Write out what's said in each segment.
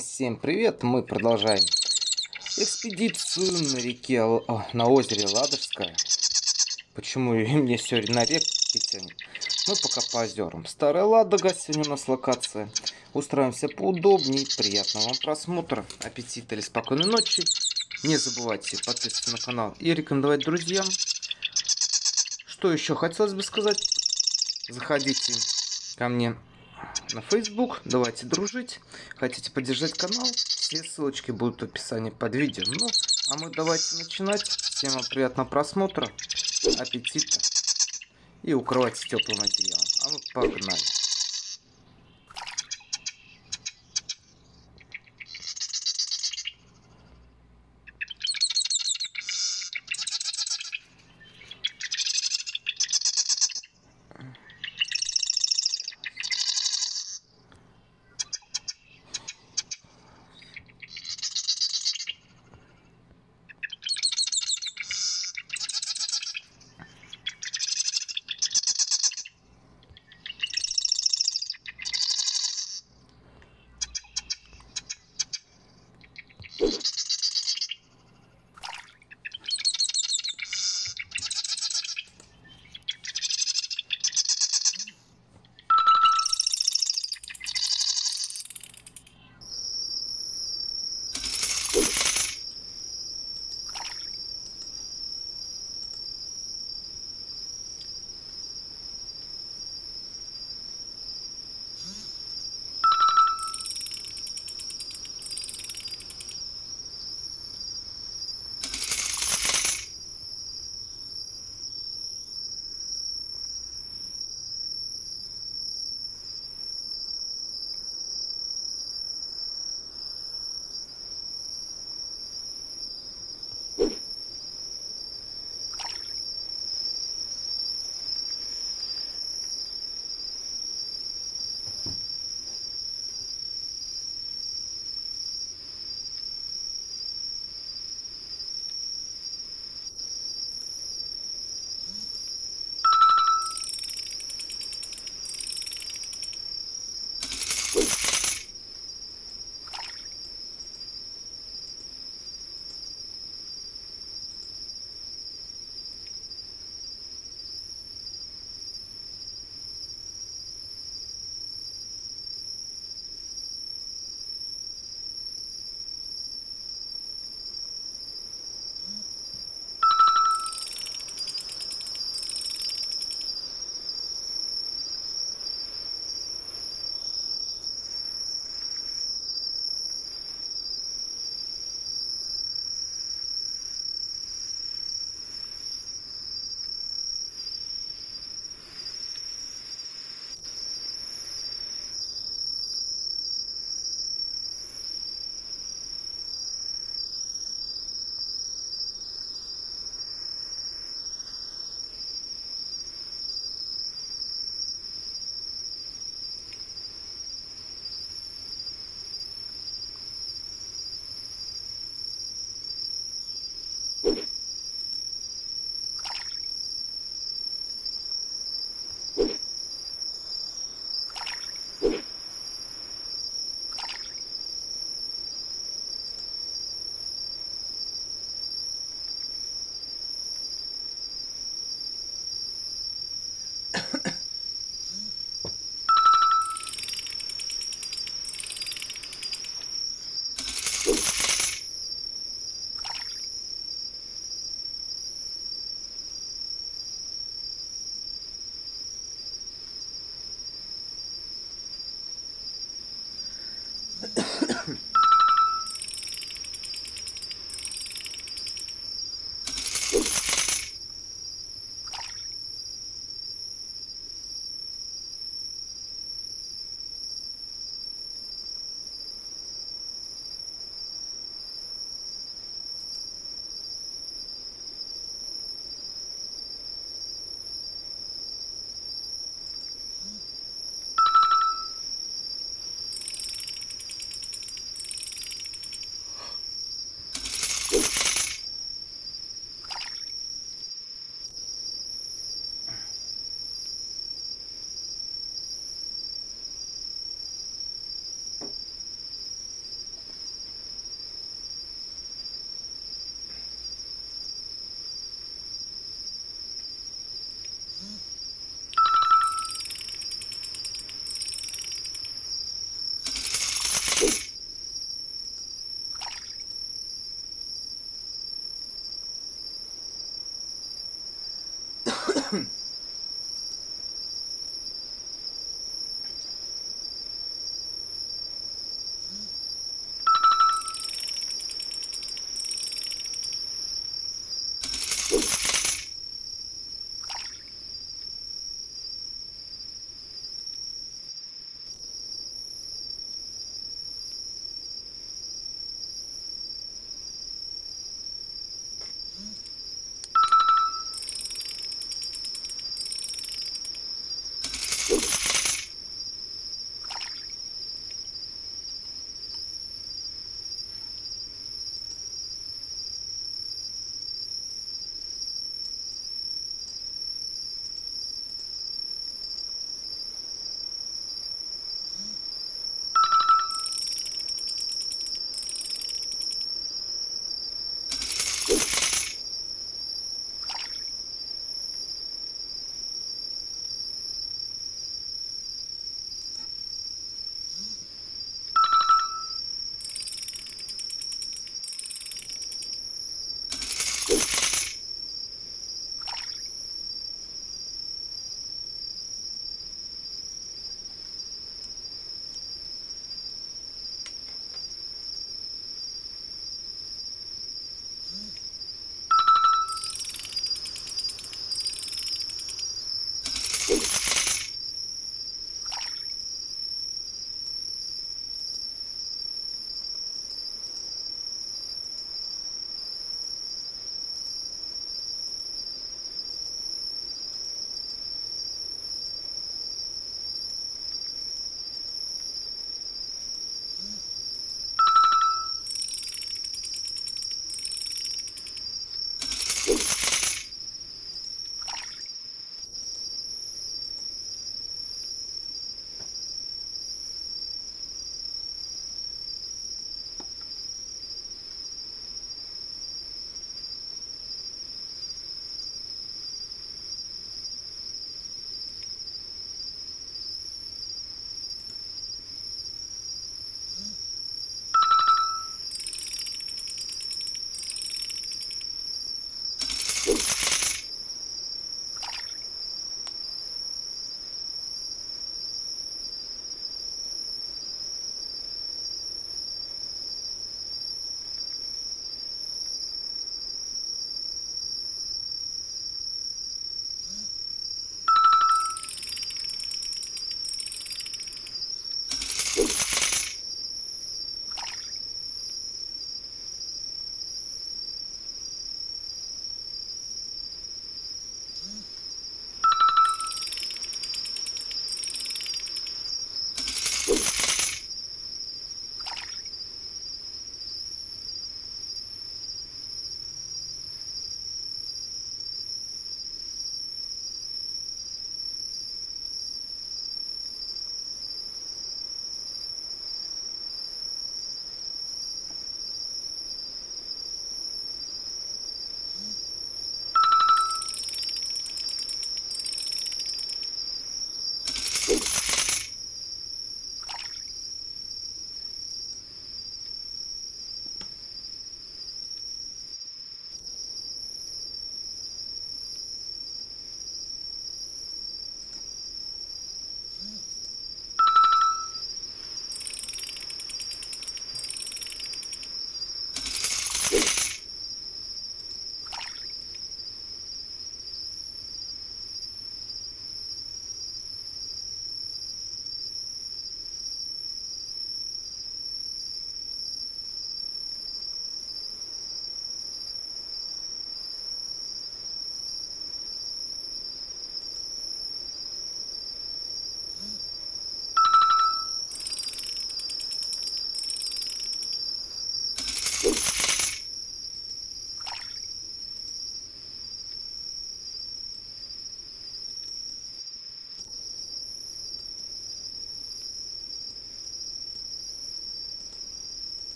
Всем привет! Мы продолжаем экспедицию на реке, на озере Ладожское. Почему мне сегодня на реке тянет? Мы пока по озерам. Старая Ладога сегодня у нас локация. Устраиваемся поудобнее. Приятного вам просмотра, аппетита или спокойной ночи. Не забывайте подписываться на канал и рекомендовать друзьям. Что еще хотелось бы сказать? Заходите ко мне на Facebook, давайте дружить. Хотите поддержать канал? Все ссылочки будут в описании под видео. Ну, а мы давайте начинать. Всем вам приятного просмотра, аппетита и укрывайтесь теплым одеялом. А мы погнали.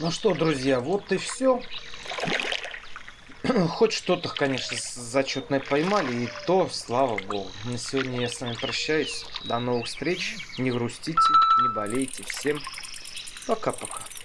Ну что, друзья, вот и все. Хоть что-то, конечно, зачетное поймали, и то, слава богу. На сегодня я с вами прощаюсь. До новых встреч. Не грустите, не болейте. Всем пока-пока.